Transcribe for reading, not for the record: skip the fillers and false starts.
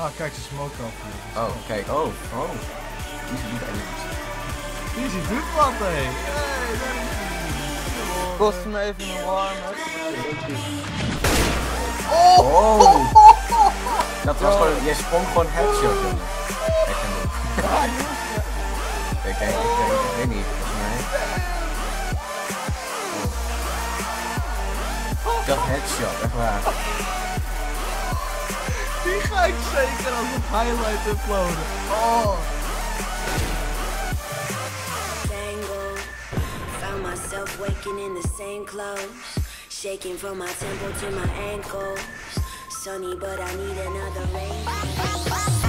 Ah, kijk, ze smoken al. Oh, kijk. Oh, oh. Die zit niet eens. Die zit goed wat, hé. Hey, hey. Kost me even een warm. Oh! Oh. Dat was gewoon, jij sprong gewoon headshot. Kijk, kijk, ik weet niet. Dat headshot, echt waar. Die ga ik zeker als een highlight uploaden. Oh. Tangled. Found myself waking in the same clothes. Shaking from my temple to my ankles. Sunny, but I need another rain.